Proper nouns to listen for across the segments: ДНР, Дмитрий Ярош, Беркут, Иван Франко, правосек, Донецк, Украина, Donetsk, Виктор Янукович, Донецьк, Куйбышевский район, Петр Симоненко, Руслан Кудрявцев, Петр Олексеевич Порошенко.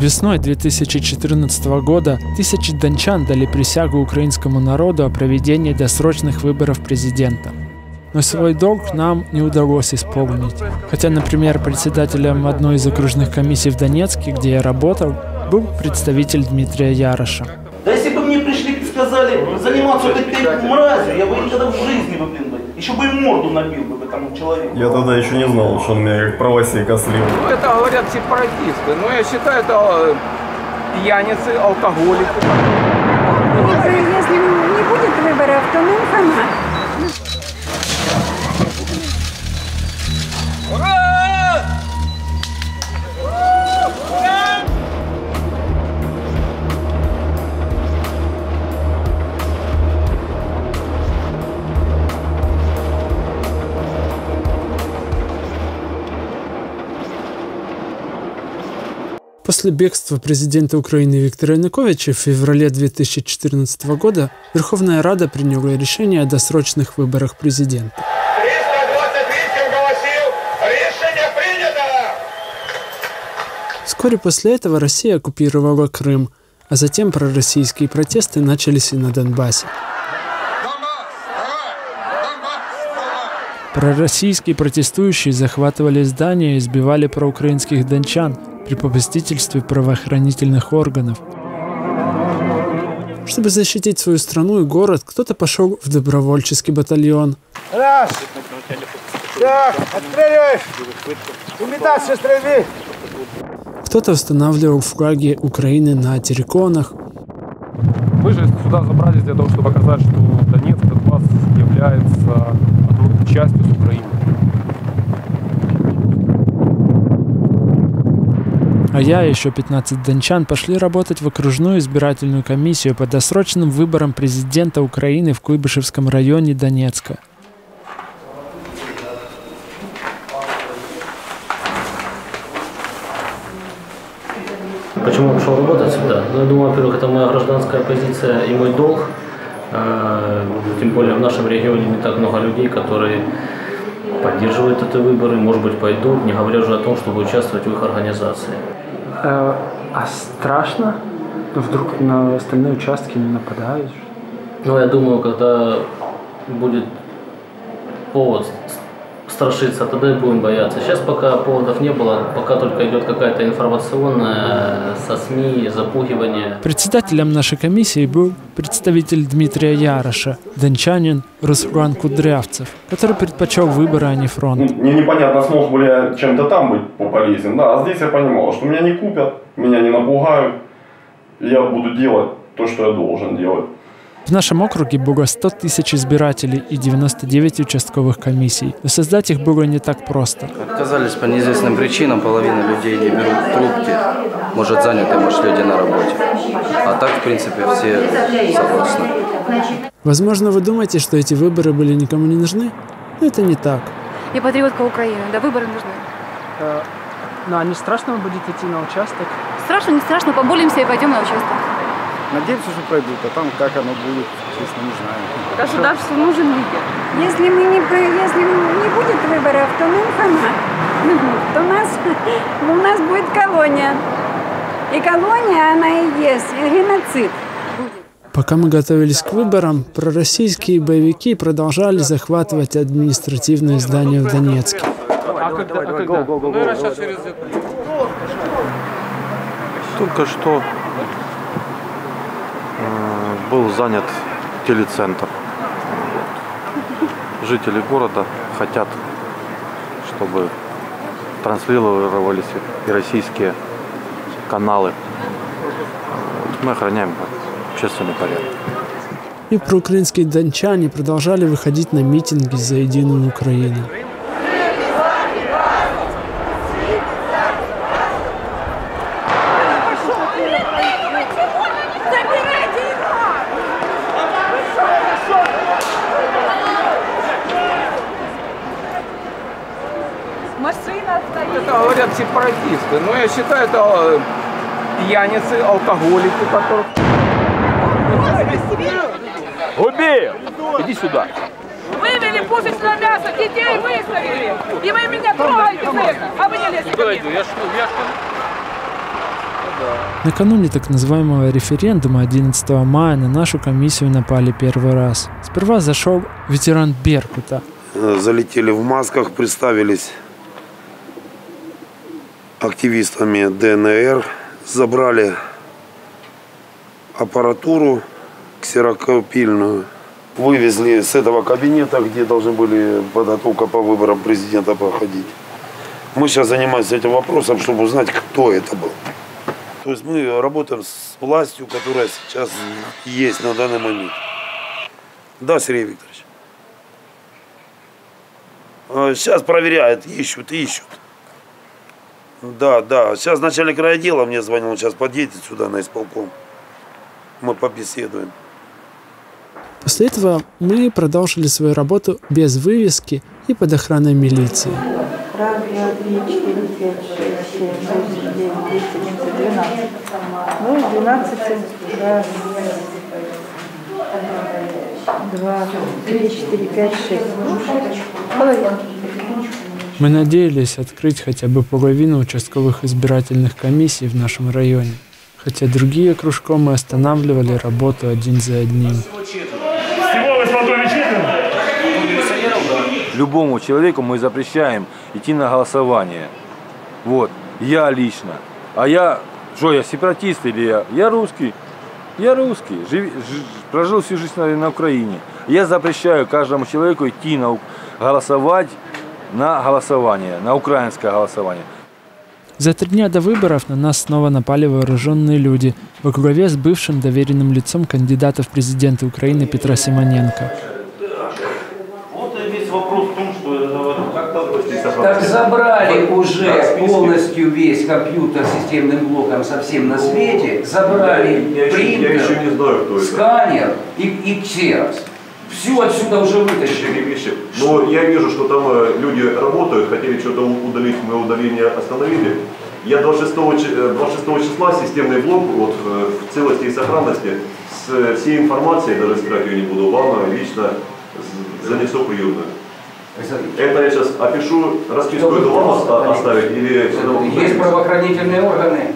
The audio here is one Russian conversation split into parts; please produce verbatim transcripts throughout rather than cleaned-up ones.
Весной две тысячи четырнадцатого года тысячи дончан дали присягу украинскому народу о проведении досрочных выборов президента. Но свой долг нам не удалось исполнить. Хотя, например, председателем одной из окружных комиссий в Донецке, где я работал, был представитель Дмитрия Яроша. Да если бы мне пришли и сказали заниматься вот этой мразью, я бы никогда в жизни бы, блин, еще бы и морду набил бы этому человеку. Я тогда еще не знал, что он меня как правосе кострил. Это говорят сепаратисты, но я считаю, это пьяницы, алкоголики. Если не будет выборов, то ну хана. После бегства президента Украины Виктора Януковича в феврале две тысячи четырнадцатого года Верховная Рада приняла решение о досрочных выборах президента. Вскоре после этого Россия оккупировала Крым, а затем пророссийские протесты начались и на Донбассе. Пророссийские протестующие захватывали здания и избивали проукраинских дончан при попустительстве правоохранительных органов. Чтобы защитить свою страну и город, кто-то пошел в добровольческий батальон. Раз, так, отстреливаешь, имитация стрельбы. Кто-то устанавливал флаги Украины на терриконах. Мы же сюда забрались для того, чтобы показать, что Донецк, Донбасс является одной частью с Украины. А я и еще пятнадцать дончан пошли работать в окружную избирательную комиссию по досрочным выборам президента Украины в Куйбышевском районе Донецка. Почему я пошел работать сюда? Ну, я думаю, во-первых, это моя гражданская позиция и мой долг. Тем более в нашем регионе не так много людей, которые поддерживают эти выборы, может быть, пойдут, не говоря уже о том, чтобы участвовать в их организации. А страшно? Вдруг на остальные участки не нападают? Ну, я думаю, когда будет повод страшиться, тогда и будем бояться. Сейчас пока поводов не было, пока только идет какая-то информационная со СМИ, запугивание. Председателем нашей комиссии был представитель Дмитрия Яроша, дончанин Руслан Кудрявцев, который предпочел выборы, а не фронт. Мне непонятно, смог бы я чем-то там быть полезен, да, а здесь я понимал, что меня не купят, меня не напугают, я буду делать то, что я должен делать. В нашем округе было сто тысяч избирателей и девяносто девять участковых комиссий, но создать их было не так просто. Оказались по неизвестным причинам, половина людей не берут трубки, может заняты, может люди на работе. А так, в принципе, все согласны. Возможно, вы думаете, что эти выборы были никому не нужны, но это не так. Я патриотка Украины, да, выборы нужны. Ну, а не страшно вы будете идти на участок? Страшно, не страшно, поболимся и пойдем на участок. Надеемся, что пройдут, а там как оно будет, честно, не знаю. Государству нужен лидер. Если, мы не, если не будет выборов, то ну хана. То нас, у нас будет колония. И колония, она и есть, и геноцид. Пока мы готовились к выборам, пророссийские боевики продолжали захватывать административные здания в Донецке. А когда? Только что был занят телецентр. Жители города хотят, чтобы транслировались и российские каналы. Мы охраняем общественный порядок. И проукраинские дончане продолжали выходить на митинги за единую Украину. Это говорят сепаратисты, но я считаю, это пьяницы, алкоголики, которые... Убей! Иди сюда! Вывели пушечное мясо, детей выставили! И вы меня трогаете за это! А вы не лезете ко мне! Накануне так называемого референдума одиннадцатого мая на нашу комиссию напали первый раз. Сперва зашел ветеран «Беркута». Залетели в масках, представились активистами ДНР, забрали аппаратуру ксерокопильную, вывезли с этого кабинета, где должны были подготовка по выборам президента проходить. Мы сейчас занимаемся этим вопросом, чтобы узнать, кто это был. То есть мы работаем с властью, которая сейчас есть на данный момент. Да, Сергей Викторович. Сейчас проверяют, ищут, ищут. Да, да. Сейчас начальник райотдела мне звонил, он сейчас подъедет сюда на исполком. Мы побеседуем. После этого мы продолжили свою работу без вывески и под охраной милиции. Ну, двенадцать, два, три, четыре, пять, шесть. Половинка. Мы надеялись открыть хотя бы половину участковых избирательных комиссий в нашем районе. Хотя другие кружком мы останавливали работу один за одним. Любому человеку мы запрещаем идти на голосование. Вот. Я лично. А я... Что, я сепаратист или я? Я русский. Я русский. Жив... Ж... Прожил всю жизнь на... на Украине. Я запрещаю каждому человеку идти на... голосовать на голосование, на украинское голосование. За три дня до выборов на нас снова напали вооруженные люди во главе с бывшим доверенным лицом кандидата в президенты Украины Петра Симоненко. Вопрос в том, что как-то так забрали уже полностью весь компьютер с системным блоком совсем на свете, забрали принтер, сканер и, и ксерокс. Все отсюда уже вытащили. Но я вижу, что там люди работают, хотели что-то удалить, мы удаление остановили. Я двадцать шестого числа системный блок вот, в целости и сохранности с всей информацией, даже искать ее не буду, вам лично занесу приемную. Это я сейчас опишу, расписку эту вам оставить или... Есть правоохранительные органы,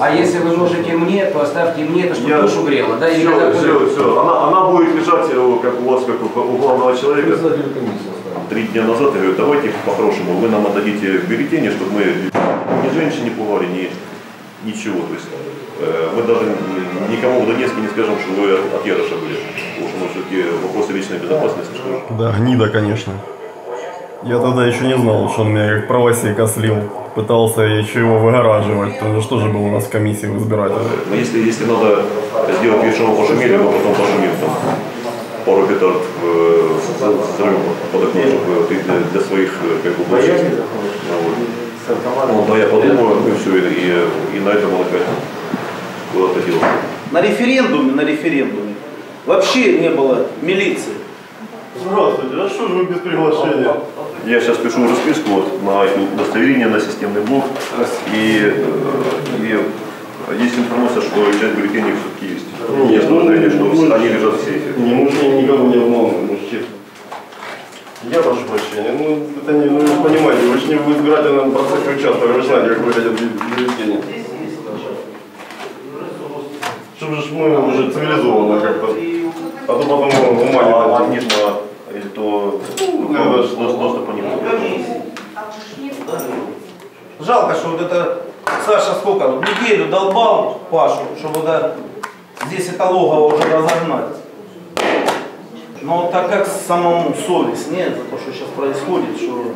а если вы можете мне, то оставьте мне, это чтобы душу грело. Да? Все, все, все, все. Она, она будет лежать, как у вас, как у главного человека. Три дня назад я говорю, давайте по-хорошему, вы нам отдадите бюллетени, чтобы мы ни женщин не пугали, ни ничего. То есть, мы даже никому в Донецке не скажем, что вы от Яроша были. Потому что все-таки вопросы личной безопасности. Что... Да, гнида, конечно. Я тогда еще не знал, что он меня как правосека слил. Пытался еще его выгораживать. Потому что же было у нас в комиссии избирателей. Но если, если надо сделать вид, что он пошумели, мы потом пошумим там пару петард под окном, чтобы ты для, для своих как бы площадей. Ну, да, я подумаю, и все, и, и на этом он опять куда-то делся. На референдуме, на референдуме вообще не было милиции. Здравствуйте, а что же вы без приглашения? Я сейчас пишу уже списку вот, на удостоверение, на системный блок. И, и есть информация, что часть бюллетеней все-таки есть. Есть удостоверение, что они лежат в сейфе. Не нужно никого не обманывать, мужчина. Я прошу прощения, ну это не, ну, вы понимаете, вы же не в избирательном процессе участвовали, вы же знаете, как выглядят бюллетени. Чтобы же мы уже цивилизованно как-то, а то потом ума не дадим. Или то доступа не будет. Жалко, что вот это Саша сколько, неделю долбал Пашу, чтобы да, здесь это логово уже разогнать. Но так как самому совесть нет за то, что сейчас происходит, что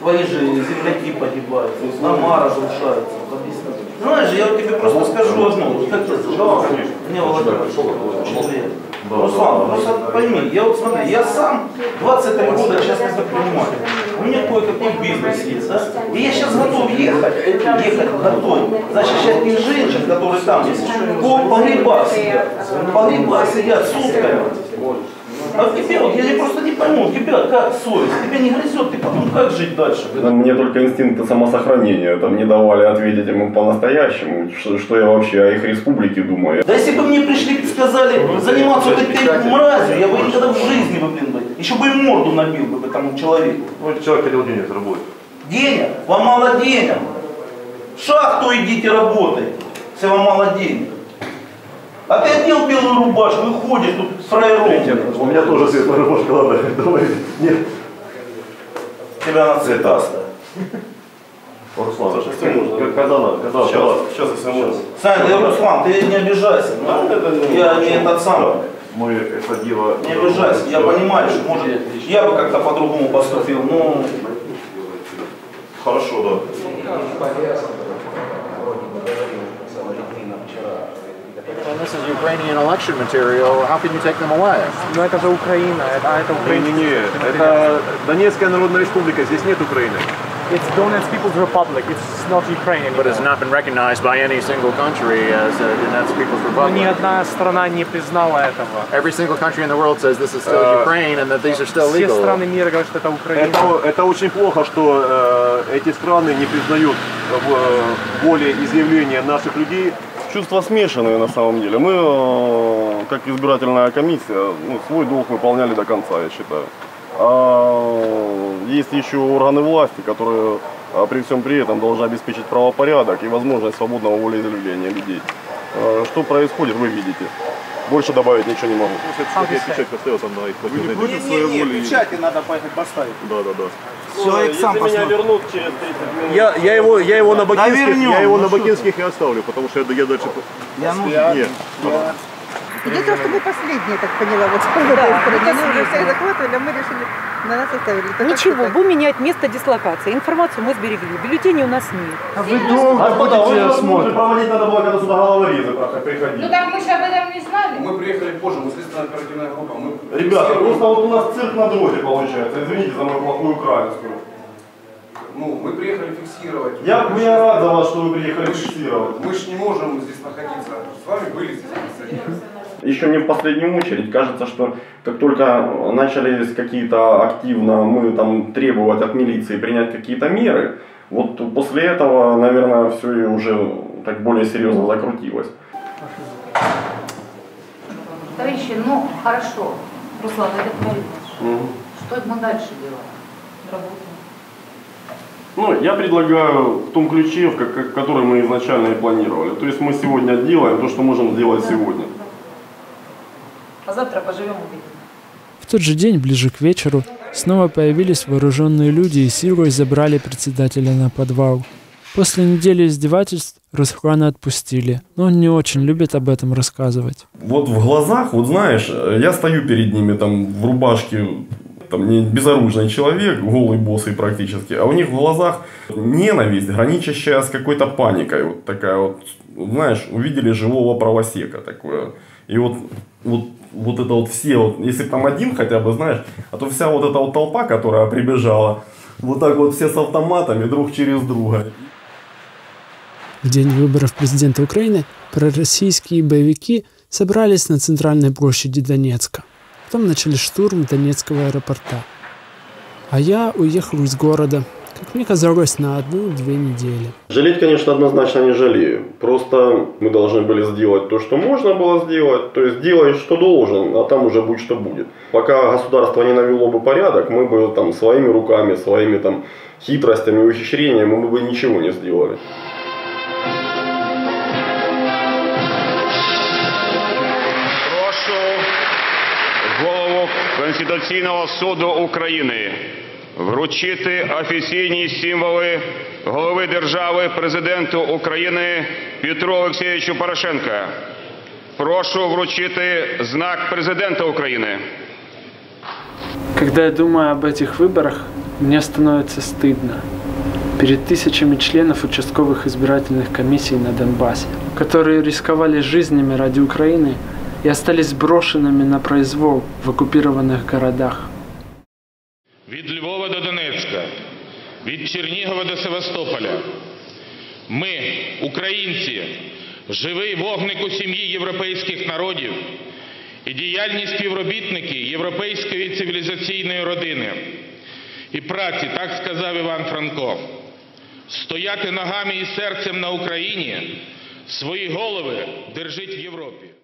твои же земляки погибают, дома разрушаются, объясняю. Знаешь, я вот тебе просто скажу одно, вот как ты сказал, мне Володя, Руслан, просто пойми, я вот смотри, я сам двадцать три года часто предприниматель, у меня кое-какой бизнес есть, да? И я сейчас готов ехать, ехать домой, защищать тех женщин, которые там есть, погреба сидят, погреба сидят сутками. А тебе, вот, я просто не пойму, у тебя как совесть, тебя не грызет, ты потом как жить дальше? Мне только инстинкты самосохранения, там не давали ответить ему по-настоящему, что, что я вообще о их республике думаю. Да если бы мне пришли и сказали заниматься вот этой мразью, я бы никогда в жизни бы, блин, бы, еще бы и морду набил бы этому человеку. Вот человек хотел денег заработать. Денег? Вам мало денег. В шахту идите работайте, если вам мало денег. А ты одел белую рубашку и ходишь тут с фраером. У меня тоже светлая рубашка, ладно, давай, нет. Тебя она цветастая. Руслан, когда надо, когда сейчас и самому. Сань, ты Руслан, ты не обижайся. Я не этот самый. Мы это дело. Не обижайся, я понимаю, что может я бы как-то по-другому поступил, но. Хорошо, да. Ну это же Украина, это, это Украина. Не, не, не, это Донецкая Народная Республика, здесь нет Украины. It's Donetsk People's Republic. It's not Ukrainian. But it's not been recognized by any single country as a Donetsk People's Republic. Ни одна страна не признала этого. Every single country in the world says this is still Ukraine and that these are still legal. Все страны мира говорят, что это Украина. Это очень плохо, что эти страны не признают воли и заявления наших людей. Чувства смешанные на самом деле. Мы, как избирательная комиссия, свой долг выполняли до конца, я считаю. А есть еще органы власти, которые при всем при этом должны обеспечить правопорядок и возможность свободного волеизъявления людей. Что происходит, вы видите. Больше добавить ничего не могу. Печать поставил там на их платежной деятельности. Не, не, не, печати надо поехать поставить. Да, да, да. Человек сам меня вернут через тридцать минут. Я, я, его, я его на Бакинских, я его на Бакинских и оставлю, потому что я, я дальше... Я нужен. Нет. Я... Петр, что мы последние, так поняла, вот сколько да, стране, мы уже всех захватывали, а мы решили, на нас оставили. Так ничего, будем менять место дислокации, информацию мы сберегли, бюллетеней у нас нет. А вы долго а будете смотреть? Проводить надо было, когда сюда головорезы приходили. Ну так мы же об этом не знали. Мы приехали позже, мы следственная оперативная группа. Мы... Ребята, просто вот у нас цирк на дроте получается, извините за мою плохую украинскую. Ну, мы приехали фиксировать. Я, мы я рад за вас, что вы приехали мы фиксировать. Мы же не можем здесь находиться, с вами были здесь. Еще не в последнюю очередь, кажется, что как только начали какие-то активно мы там требовать от милиции принять какие-то меры, вот после этого, наверное, все уже так более серьезно закрутилось. Товарищи, ну хорошо, Руслан, это творится. Угу. Что мы дальше делаем? Работаем. Ну, я предлагаю в том ключе, в который мы изначально и планировали. То есть мы сегодня делаем то, что можем сделать да. сегодня. А завтра поживем увидим. В тот же день, ближе к вечеру, снова появились вооруженные люди и силой забрали председателя на подвал. После недели издевательств Руслана отпустили, но он не очень любит об этом рассказывать. Вот в глазах, вот знаешь, я стою перед ними там в рубашке, там не безоружный человек, голый босый практически, а у них в глазах ненависть, граничащая с какой-то паникой. Вот такая вот, знаешь, увидели живого правосека такое. И вот, вот, вот это вот все, вот, если там один хотя бы, знаешь, а то вся вот эта вот толпа, которая прибежала, вот так вот все с автоматами друг через друга. В день выборов президента Украины пророссийские боевики собрались на центральной площади Донецка. Потом начали штурм Донецкого аэропорта. А я уехал из города, как мне казалось, на одну-две недели. Жалеть, конечно, однозначно не жалею. Просто мы должны были сделать то, что можно было сделать. То есть делай, что должен, а там уже будь, что будет. Пока государство не навело бы порядок, мы бы там своими руками, своими там хитростями, ухищрениями, мы бы ничего не сделали. Прошу голову Конституционного суда Украины вручити офіційні символи голови держави президенту України Петру Олексеевичу Порошенка. Прошу вручити знак президента Украины. Когда я думаю об этих выборах, мне становится стыдно перед тысячами членов участковых избирательных комиссий на Донбассе, которые рисковали жизнями ради Украины и остались брошенными на произвол в оккупированных городах. Від Львова до Донецька, від Чернігова до Севастополя. Ми, українці, живий вогник у сім'ї європейських народів і діяльні співробітники європейської цивілізаційної родини. І праці, так сказав Іван Франко, стояти ногами і серцем на Україні, свої голови держіть в Європі.